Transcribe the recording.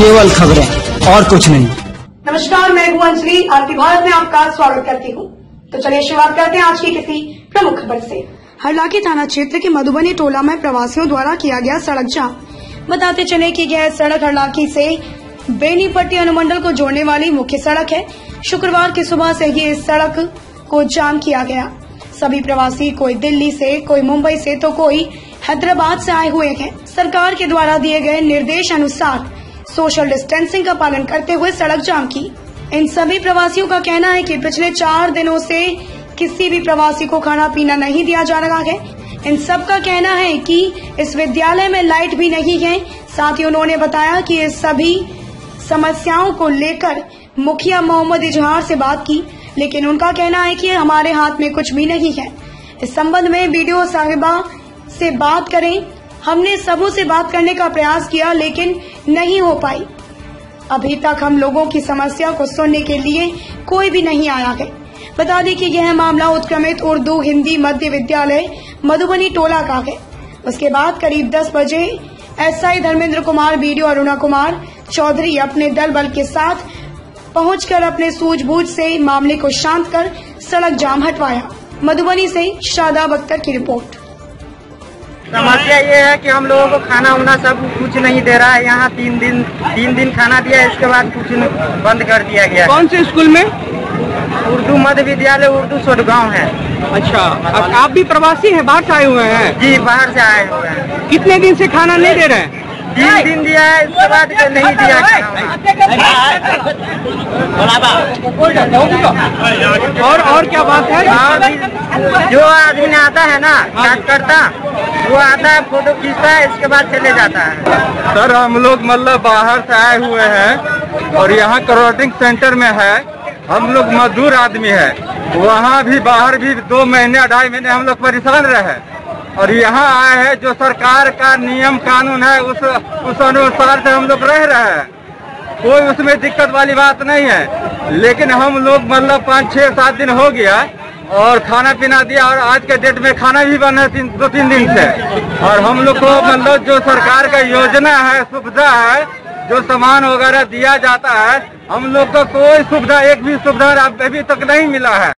केवल खबरें और कुछ नहीं। नमस्कार, मैं हूँ अंजलि, आपकी भारत में आपका स्वागत करती हूँ। तो चलिए शुरुआत करते हैं आज की किसी प्रमुख खबर से। हरलाकी थाना क्षेत्र के मधुबनी टोला में प्रवासियों द्वारा किया गया सड़क जाम। बताते चले कि यह सड़क हरलाकी से बेनीपट्टी अनुमंडल को जोड़ने वाली मुख्य सड़क है। शुक्रवार की सुबह से ही इस सड़क को जाम किया गया। सभी प्रवासी कोई दिल्ली से, कोई मुंबई से तो कोई हैदराबाद से आए हुए हैं। सरकार के द्वारा दिए गए निर्देश अनुसार सोशल डिस्टेंसिंग का पालन करते हुए सड़क जाम की। इन सभी प्रवासियों का कहना है कि पिछले 4 दिनों से किसी भी प्रवासी को खाना पीना नहीं दिया जा रहा है। इन सब का कहना है कि इस विद्यालय में लाइट भी नहीं है। साथ ही उन्होंने बताया कि इस सभी समस्याओं को लेकर मुखिया मोहम्मद इजहार से बात की, लेकिन उनका कहना है कि हमारे हाथ में कुछ भी नहीं है। इस संबंध में वीडियो साहिबा से बात करें। हमने सबों से बात करने का प्रयास किया लेकिन नहीं हो पाई। अभी तक हम लोगों की समस्या को सुनने के लिए कोई भी नहीं आया है। बता दें कि यह मामला उत्क्रमित उर्दू हिंदी मध्य विद्यालय मधुबनी टोला का है। उसके बाद करीब 10 बजे एसआई धर्मेंद्र कुमार, बीडीओ अरुणा कुमार चौधरी अपने दल बल के साथ पहुंचकर अपने सूझबूझ से मामले को शांत कर सड़क जाम हटवाया। मधुबनी से शादाब अख्तर की रिपोर्ट। समस्या ये है कि हम लोगों को खाना उना सब कुछ नहीं दे रहा है। यहाँ 3 दिन खाना दिया, इसके बाद कुछ बंद कर दिया गया। कौन से स्कूल में? उर्दू मध्य विद्यालय उर्दू सोडगाँव है। अच्छा, आप भी प्रवासी हैं, बाहर से आए हुए हैं? जी, बाहर से आए हुए हैं। कितने दिन से खाना नहीं दे रहे हैं? 3 दिन दिया है, इसके बाद नहीं दिया। और क्या बात है, जो आदमी आता है ना कार्यकर्ता, वो आता है, फोटो खींचता है, इसके बाद चले जाता है। सर, हम लोग मतलब बाहर से आए हुए हैं और यहाँ क्वारंटाइन सेंटर में है। हम लोग मजदूर आदमी है, वहाँ भी बाहर भी 2 महीने 2.5 महीने हम लोग परेशान रहे और यहाँ आए हैं। जो सरकार का नियम कानून है उस अनुसार से हम लोग रह रहे हैं। कोई उसमें दिक्कत वाली बात नहीं है, लेकिन हम लोग मतलब 5-6-7 दिन हो गया और खाना पीना दिया और आज के डेट में खाना भी बना है 2-3 दिन से। और हम लोग को मतलब जो सरकार का योजना है, सुविधा है, जो सामान वगैरह दिया जाता है, हम लोग को कोई सुविधा, एक भी सुविधा अभी तक नहीं मिला है।